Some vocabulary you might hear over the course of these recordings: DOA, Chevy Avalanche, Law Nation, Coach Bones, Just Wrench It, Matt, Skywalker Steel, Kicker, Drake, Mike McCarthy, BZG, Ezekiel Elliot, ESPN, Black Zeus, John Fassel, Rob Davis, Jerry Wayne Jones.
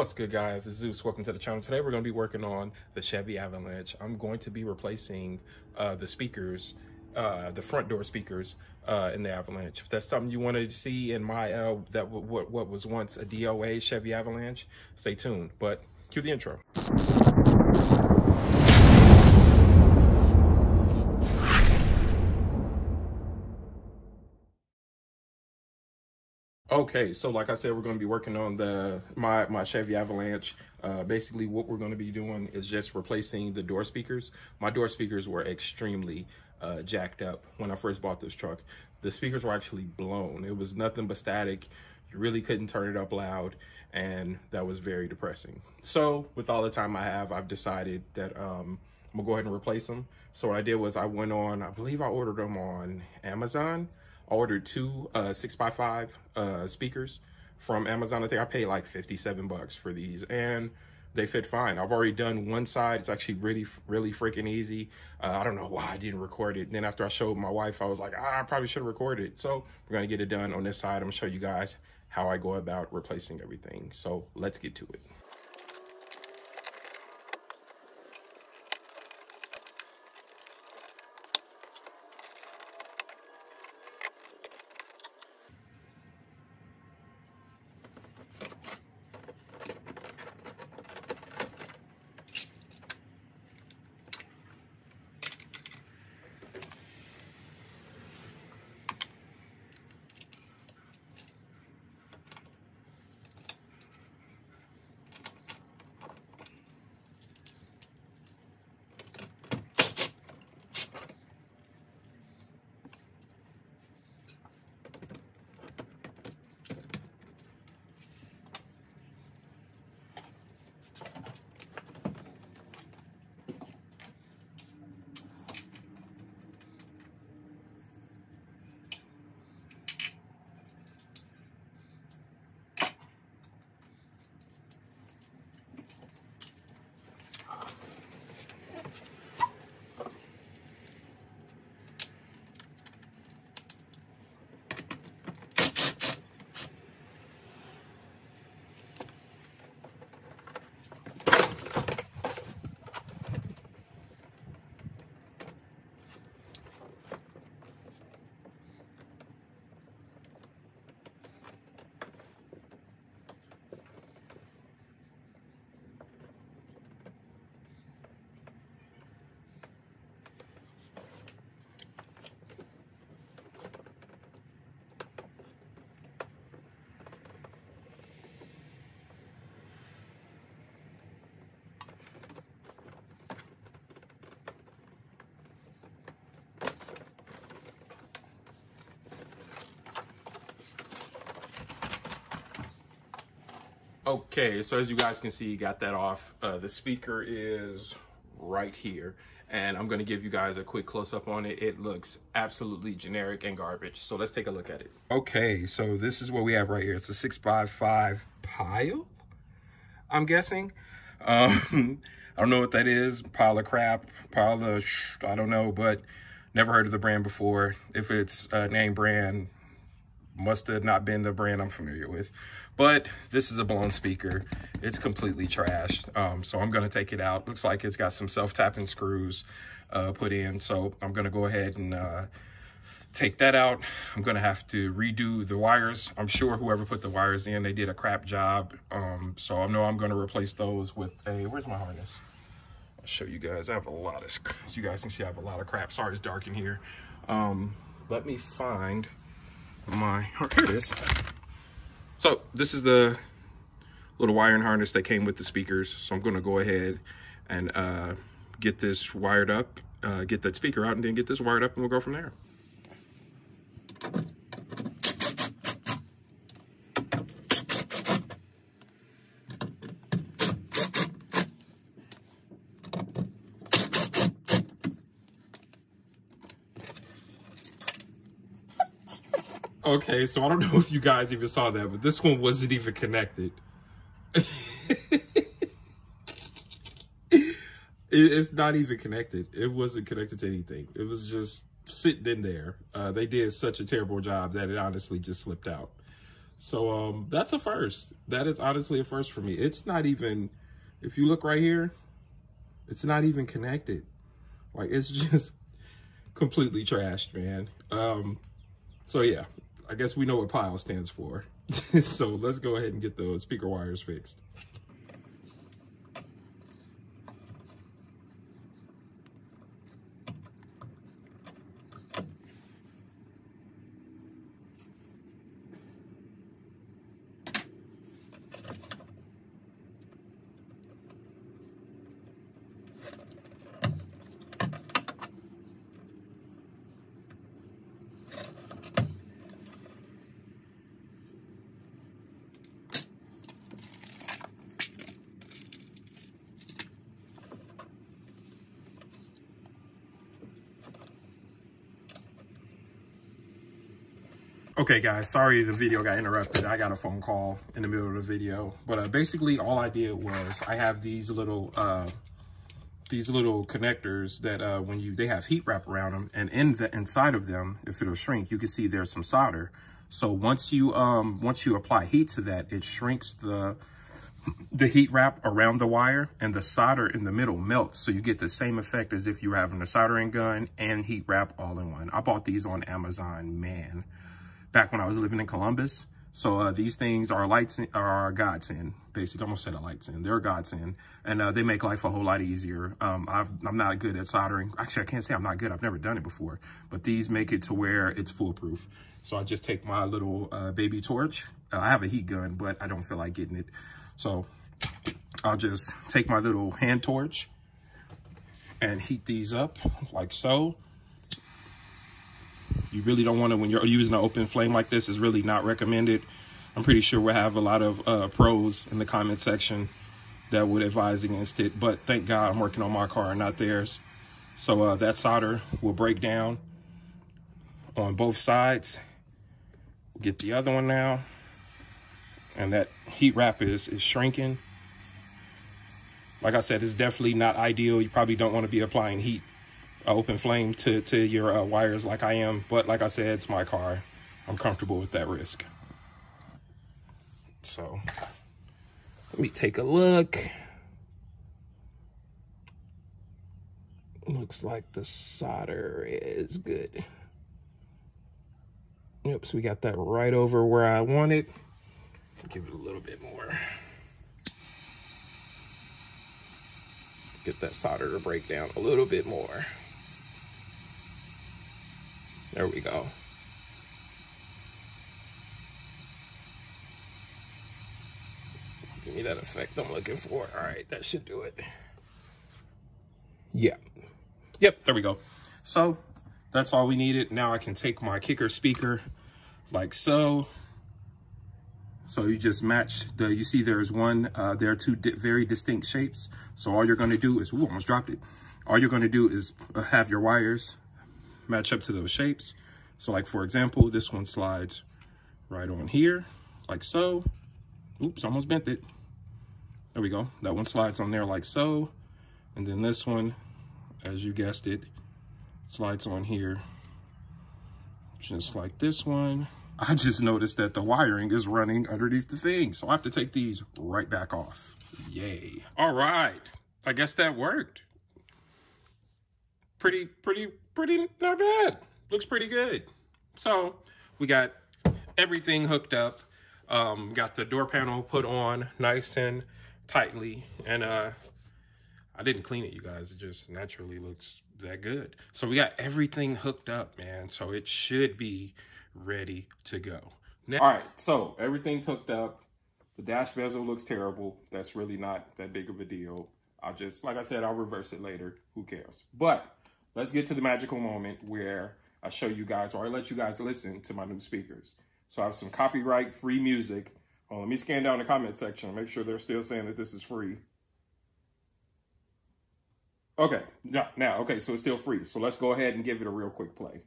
What's good, guys? It's Zeus. Welcome to the channel. Today we're going to be working on the Chevy Avalanche. I'm going to be replacing the speakers, the front door speakers in the Avalanche. If that's something you want to see in my what was once a DOA Chevy Avalanche, stay tuned. But cue the intro. Okay, so like I said, we're going to be working on my Chevy Avalanche. Basically, what we're going to be doing is just replacing the door speakers. My door speakers were extremely jacked up when I first bought this truck. The speakers were actually blown. It was nothing but static. You really couldn't turn it up loud, and that was very depressing. So with all the time I have, I've decided that I'm going to go ahead and replace them. So what I did was I went on, I believe I ordered them on Amazon. I ordered two 6x5 speakers from Amazon. I think I paid like 57 bucks for these, and they fit fine. I've already done one side. It's actually really freaking easy. I don't know why I didn't record it. And then after I showed my wife, I was like, I probably should have recorded it. So we're gonna get it done on this side. I'm gonna show you guys how I go about replacing everything. So let's get to it. Okay, so as you guys can see, you got that off. The speaker is right here, and I'm gonna give you guys a quick close-up on it. It looks absolutely generic and garbage, so let's take a look at it. Okay, so this is what we have right here. It's a 6x5 pile, I'm guessing. I don't know what that is, pile of crap, pile of I don't know, but never heard of the brand before. If it's a name brand, must have not been the brand I'm familiar with. But this is a blown speaker. It's completely trashed. So I'm gonna take it out. Looks like it's got some self-tapping screws put in. So I'm gonna go ahead and take that out. I'm gonna have to redo the wires. I'm sure whoever put the wires in, they did a crap job. So I know I'm gonna replace those with a, where's my harness? I'll show you guys. I have a lot of, you guys can see I have a lot of crap. Sorry, it's dark in here. Let me find my, here it is. So this is the little wiring harness that came with the speakers. So I'm gonna go ahead and get this wired up, get that speaker out, and then get this wired up, and we'll go from there. Okay, so I don't know if you guys even saw that, but this one wasn't even connected. It's not even connected. It wasn't connected to anything. It was just sitting in there. They did such a terrible job that it honestly just slipped out. So that's a first. That is honestly a first for me. It's not even, if you look right here, it's not even connected. Like, it's just completely trashed, man. So yeah, I guess we know what pile stands for. So let's go ahead and get those speaker wires fixed. Okay guys, sorry the video got interrupted. I got a phone call in the middle of the video. But basically all I did was I have these little connectors that when they have heat wrap around them, and inside of them, if it'll shrink, you can see there's some solder. So once you apply heat to that, it shrinks the heat wrap around the wire, and the solder in the middle melts. So you get the same effect as if you were having a soldering gun and heat wrap all in one. I bought these on Amazon, man, back when I was living in Columbus. So these things are are godsend, basically. I almost said a godsend. They're a godsend, and they make life a whole lot easier. I'm not good at soldering. Actually, I can't say I'm not good. I've never done it before, but these make it to where it's foolproof. So I just take my little baby torch. I have a heat gun, but I don't feel like getting it. So I'll just take my little hand torch and heat these up like so. You really don't want to, when you're using an open flame like this, is really not recommended. I'm pretty sure we'll have a lot of pros in the comment section that would advise against it. But thank God I'm working on my car and not theirs. So that solder will break down on both sides. We'll get the other one now. And that heat wrap is shrinking. Like I said, it's definitely not ideal. You probably don't want to be applying heat, open flame to your wires like I am, but like I said, it's my car. I'm comfortable with that risk. So let me take a look. Looks like the solder is good. Yep, so we got that right over where I want it. Give it a little bit more. Get that solder to break down a little bit more. There we go. Give me that effect I'm looking for. All right, that should do it. Yeah. Yep, there we go. So that's all we needed. Now I can take my Kicker speaker like so. So you just match you see there's one, there are two very distinct shapes. So all you're gonna do is, ooh, almost dropped it. All you're gonna do is have your wires match up to those shapes. So like, for example, this one slides right on here, like so. Oops, almost bent it. There we go. That one slides on there like so. And then this one, as you guessed it, slides on here, just like this one. I just noticed that the wiring is running underneath the thing. So I have to take these right back off. Yay. All right, I guess that worked. Pretty not bad. Looks pretty good. So we got everything hooked up. Got the door panel put on nice and tightly, and I didn't clean it, you guys. It just naturally looks that good. So we got everything hooked up, man. So it should be ready to go. Now, all right, so everything's hooked up. The dash bezel looks terrible. That's really not that big of a deal. I'll just, like I said, I'll reverse it later. Who cares? But let's get to the magical moment where I show you guys, or I let you guys listen to my new speakers. So I have some copyright free music. Let me scan down the comment section and make sure they're still saying that this is free. Okay, now, okay, so it's still free. So let's go ahead and give it a real quick play.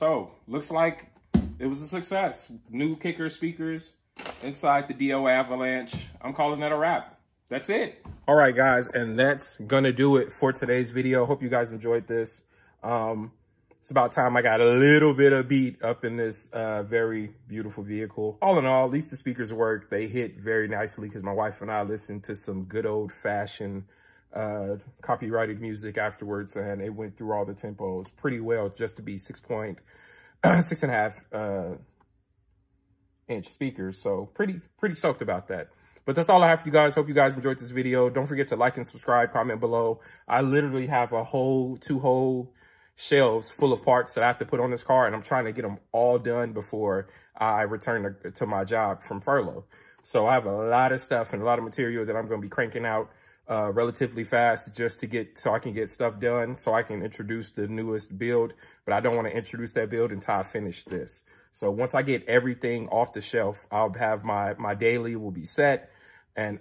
So looks like it was a success. New Kicker speakers inside the DOA Avalanche. I'm calling that a wrap. That's it. All right, guys, and that's gonna do it for today's video. Hope you guys enjoyed this. It's about time I got a little bit of beat up in this very beautiful vehicle. All in all, at least the speakers work. They hit very nicely because my wife and I listened to some good old-fashioned copyrighted music afterwards, and it went through all the tempos pretty well just to be 6.5 inch speakers. So pretty stoked about that. But that's all I have for you guys. Hope you guys enjoyed this video. Don't forget to like and subscribe, comment below. I literally have a whole two shelves full of parts that I have to put on this car, and I'm trying to get them all done before I return to my job from furlough. So I have a lot of stuff and a lot of material that I'm going to be cranking out relatively fast just to get, so I can get stuff done, so I can introduce the newest build. But I don't want to introduce that build until I finish this. So once I get everything off the shelf, I'll have my daily will be set. And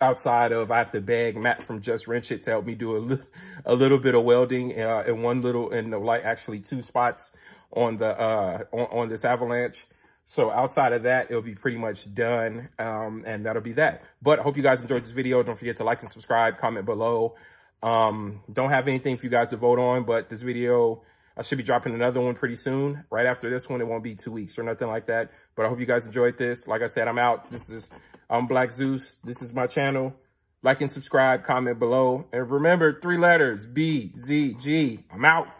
outside of, I have to beg Matt from Just Wrench It to help me do a little bit of welding in one little, in like actually two spots on the on this Avalanche. So outside of that, it'll be pretty much done, and that'll be that. But I hope you guys enjoyed this video. Don't forget to like and subscribe, comment below. Don't have anything for you guys to vote on, but this video, I should be dropping another one pretty soon. Right after this one, it won't be 2 weeks or nothing like that. But I hope you guys enjoyed this. Like I said, I'm out. I'm Black Zeus. This is my channel. Like and subscribe, comment below. And remember, 3 letters, BZG. I'm out.